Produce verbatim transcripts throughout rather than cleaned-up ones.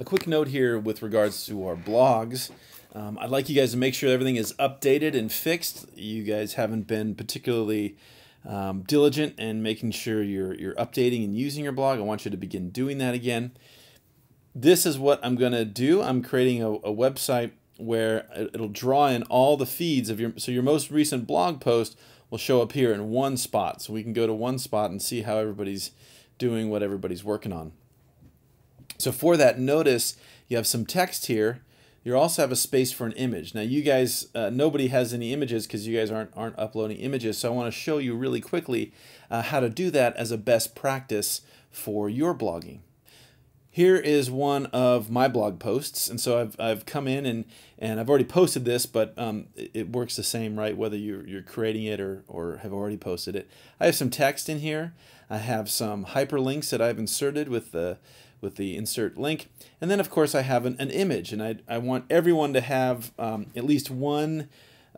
A quick note here with regards to our blogs. Um, I'd like you guys to make sure everything is updated and fixed. You guys haven't been particularly um, diligent in making sure you're, you're updating and using your blog. I want you to begin doing that again. This is what I'm going to do. I'm creating a, a website where it'll draw in all the feeds of your, so your most recent blog post will show up here in one spot. So we can go to one spot and see how everybody's doing, what everybody's working on. So for that, notice you have some text here. You also have a space for an image. Now you guys, uh, nobody has any images because you guys aren't, aren't uploading images. So I want to show you really quickly uh, how to do that as a best practice for your blogging. Here is one of my blog posts, and so I've, I've come in and, and I've already posted this, but um, it, it works the same, right, whether you're, you're creating it or, or have already posted it. I have some text in here. I have some hyperlinks that I've inserted with the, with the insert link. And then, of course, I have an, an image, and I, I want everyone to have um, at least one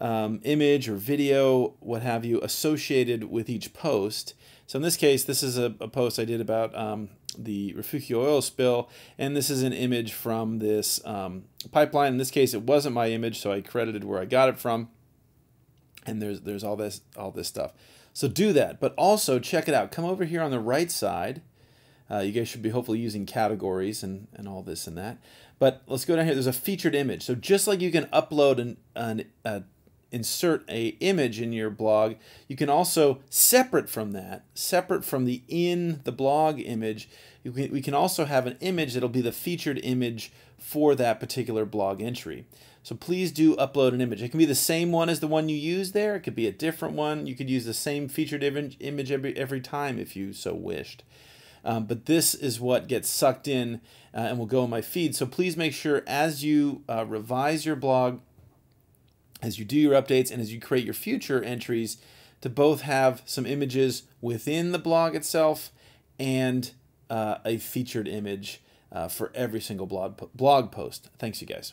um, image or video, what have you, associated with each post. So in this case, this is a, a post I did about Um, the Refugio oil spill, and this is an image from this um, pipeline. In this case, it wasn't my image, so I credited where I got it from. And there's there's all this all this stuff. So do that, but also check it out. Come over here on the right side. Uh, you guys should be hopefully using categories and and all this and that. But let's go down here. There's a featured image. So just like you can upload an an uh, insert a image in your blog, you can also, separate from that, separate from the in the blog image, you can, we can also have an image that'll be the featured image for that particular blog entry. So please do upload an image. It can be the same one as the one you use there. It could be a different one. You could use the same featured image, image every, every time if you so wished. Um, but this is what gets sucked in uh, and will go in my feed. So please make sure as you uh, revise your blog, as you do your updates and as you create your future entries, to both have some images within the blog itself and uh, a featured image uh, for every single blog blog post. Thanks, you guys.